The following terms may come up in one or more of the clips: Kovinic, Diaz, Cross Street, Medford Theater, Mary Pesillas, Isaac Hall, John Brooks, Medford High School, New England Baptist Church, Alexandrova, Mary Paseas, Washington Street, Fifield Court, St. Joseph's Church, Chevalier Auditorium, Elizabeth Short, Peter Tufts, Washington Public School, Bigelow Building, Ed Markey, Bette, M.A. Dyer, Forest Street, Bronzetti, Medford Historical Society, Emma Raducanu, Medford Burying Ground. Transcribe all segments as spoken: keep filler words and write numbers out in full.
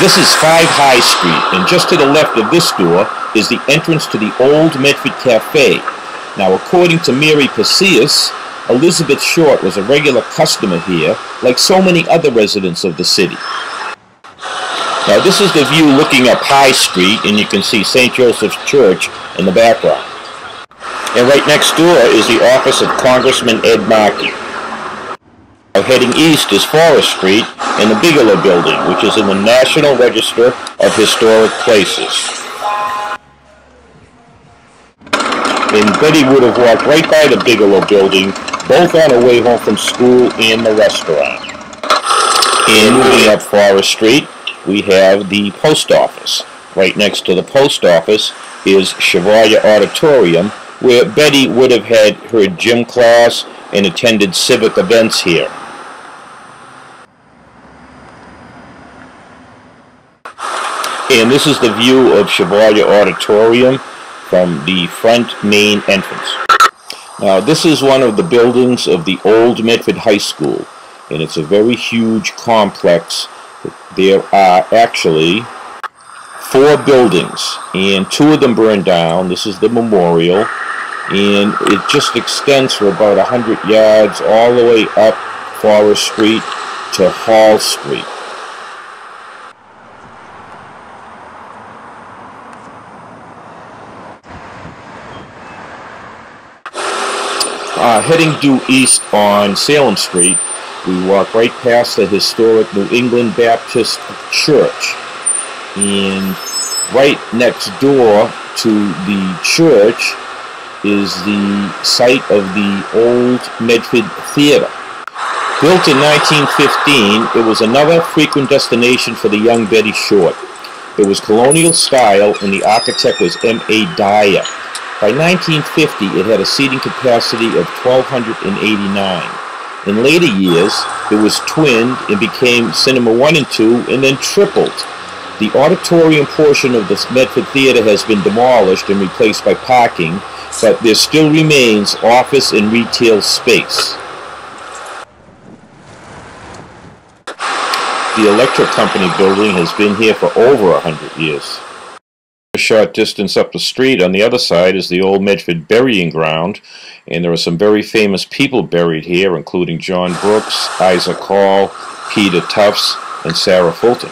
This is five High Street, and just to the left of this door is the entrance to the old Medford Cafe. Now, according to Mary Paseas, Elizabeth Short was a regular customer here, like so many other residents of the city. Now, this is the view looking up High Street, and you can see Saint Joseph's Church in the background. And right next door is the office of Congressman Ed Markey. Heading east is Forest Street and the Bigelow Building, which is in the National Register of Historic Places. And Betty would have walked right by the Bigelow Building, both on her way home from school and the restaurant. And moving up Forest Street, we have the post office. Right next to the post office is Chevalier Auditorium, where Betty would have had her gym class and attended civic events here. And this is the view of Chevalier Auditorium from the front main entrance. Now, this is one of the buildings of the old Medford High School, and it's a very huge complex. There are actually four buildings, and two of them burned down. This is the memorial, and it just extends for about one hundred yards all the way up Forest Street to Hall Street. Uh, heading due east on Salem Street, we walk right past the historic New England Baptist Church. And right next door to the church is the site of the old Medford Theater. Built in nineteen fifteen, it was another frequent destination for the young Betty Short. It was colonial style, and the architect was M A Dyer. By nineteen fifty, it had a seating capacity of one thousand two hundred eighty-nine. In later years, it was twinned and became Cinema one and two, and then tripled. The auditorium portion of the Medford Theater has been demolished and replaced by parking, but there still remains office and retail space. The electric company building has been here for over a hundred years. A short distance up the street on the other side is the old Medford Burying Ground, and there are some very famous people buried here, including John Brooks, Isaac Hall, Peter Tufts, and Sarah Fulton.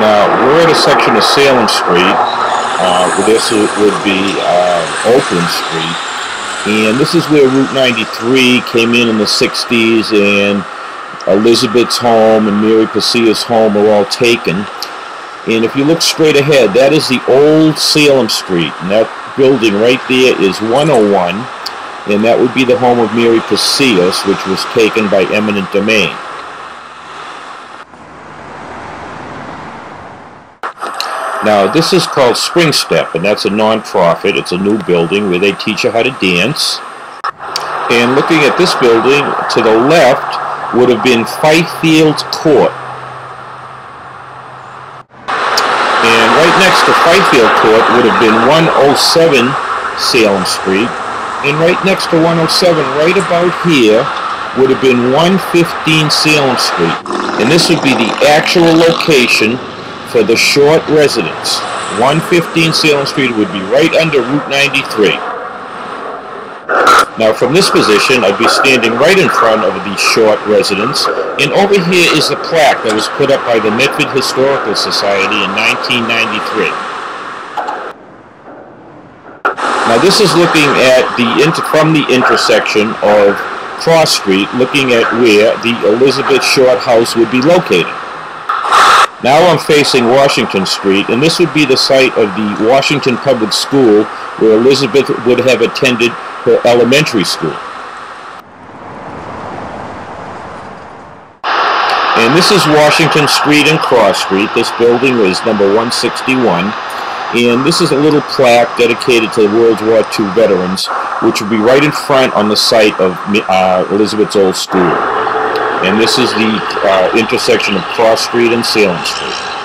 Now, we're at a section of Salem Street. Uh, this would be uh, Oakland Street, and this is where Route ninety-three came in in the sixties, and Elizabeth's home and Mary Pesillas' home were all taken. And if you look straight ahead, that is the old Salem Street, and that building right there is one oh one, and that would be the home of Mary Pesillas, which was taken by eminent domain. Now, this is called Spring Step, and that's a non-profit. It's a new building where they teach you how to dance. And looking at this building, to the left would have been Fifield Court. And right next to Fifield Court would have been one oh seven Salem Street. And right next to one oh seven, right about here, would have been one fifteen Salem Street. And this would be the actual location for the Short residence. one fifteen Salem Street would be right under Route ninety-three. Now, from this position, I'd be standing right in front of the Short residence, and over here is the plaque that was put up by the Medford Historical Society in nineteen ninety-three. Now, this is looking at the inter from the intersection of Cross Street, looking at where the Elizabeth Short house would be located. Now I'm facing Washington Street, and this would be the site of the Washington Public School, where Elizabeth would have attended her elementary school. And this is Washington Street and Cross Street. This building was number one sixty-one, and this is a little plaque dedicated to World War Two veterans, which would be right in front on the site of uh, Elizabeth's old school. And this is the uh, intersection of Cross Street and Salem Street.